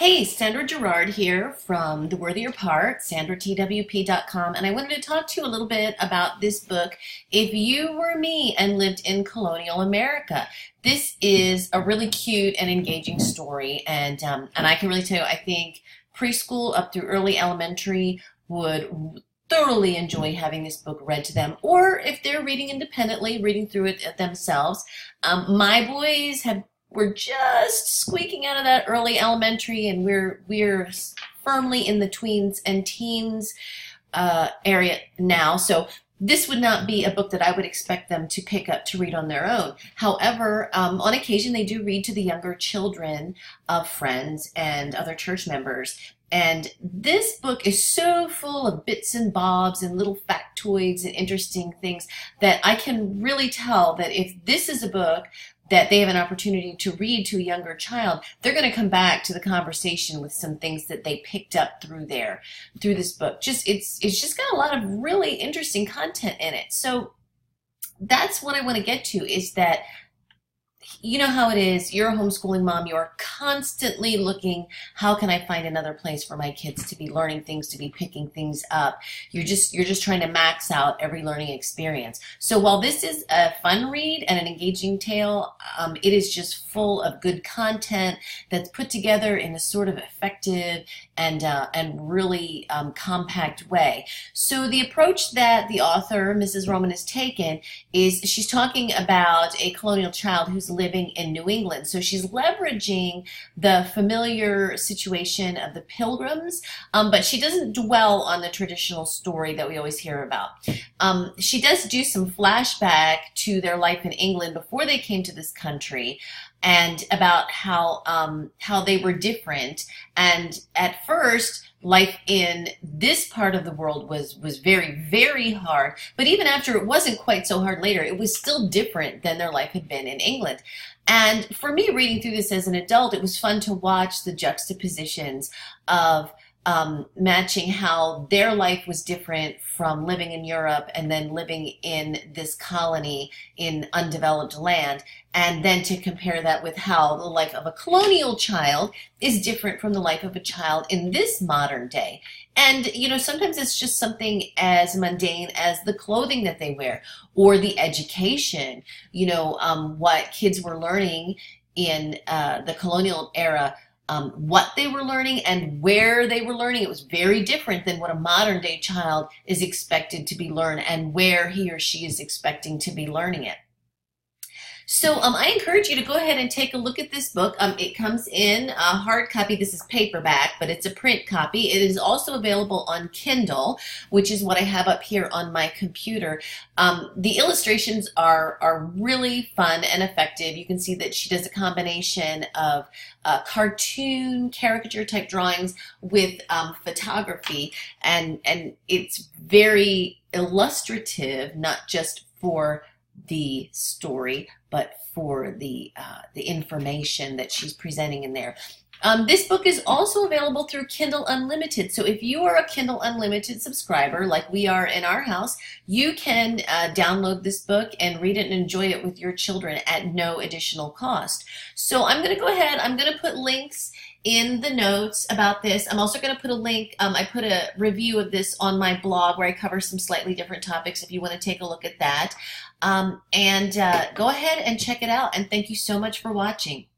Hey, Sandra Girouard here from The Worthier Part, SandraTWP.com, and I wanted to talk to you a little bit about this book, If You Were Me and Lived in Colonial America. This is a really cute and engaging story, and I can really tell you, I think preschool up through early elementary would thoroughly enjoy having this book read to them, or if they're reading independently, reading through it themselves. My boys we're just squeaking out of that early elementary, and we're firmly in the tweens and teens area now. So this would not be a book that I would expect them to pick up to read on their own. However, on occasion they do read to the younger children of friends and other church members. And this book is so full of bits and bobs and little factoids and interesting things that I can really tell that if this is a book that they have an opportunity to read to a younger child, they're going to come back to the conversation with some things that they picked up through this book. It's just got a lot of really interesting content in it. So that's what I want to get to, is that you know how it is, you're a homeschooling mom, you're constantly looking, how can I find another place for my kids to be learning things, to be picking things up? You're just trying to max out every learning experience. So while this is a fun read and an engaging tale, it is just full of good content that's put together in a sort of effective and really compact way. So the approach that the author, Mrs. Roman, has taken is she's talking about a colonial child who's living in New England. So she's leveraging the familiar situation of the Pilgrims, but she doesn't dwell on the traditional story that we always hear about. She does do some flashback to their life in England before they came to this country, and about how they were different. And at first, life in this part of the world was very, very hard. But even after it wasn't quite so hard later, it was still different than their life had been in England. And for me, reading through this as an adult, it was fun to watch the juxtapositions of matching how their life was different from living in Europe and then living in this colony in undeveloped land, and then to compare that with how the life of a colonial child is different from the life of a child in this modern day. And, you know, sometimes it's just something as mundane as the clothing that they wear or the education, you know, what kids were learning in the colonial era. What they were learning and where they were learning. It was very different than what a modern day child is expected to be learned and where he or she is expecting to be learning it. So I encourage you to go ahead and take a look at this book. It comes in a hard copy. This is paperback, but it's a print copy. It is also available on Kindle, which is what I have up here on my computer. The illustrations are really fun and effective. You can see that she does a combination of cartoon caricature type drawings with photography, and it's very illustrative, not just for the story, but for the information that she's presenting in there. This book is also available through Kindle Unlimited. So if you are a Kindle Unlimited subscriber, like we are in our house, you can download this book and read it and enjoy it with your children at no additional cost. So I'm going to go ahead. I'm going to put links in the notes about this. I'm also going to put a link. I put a review of this on my blog where I cover some slightly different topics if you want to take a look at that. Go ahead and check it out. And thank you so much for watching.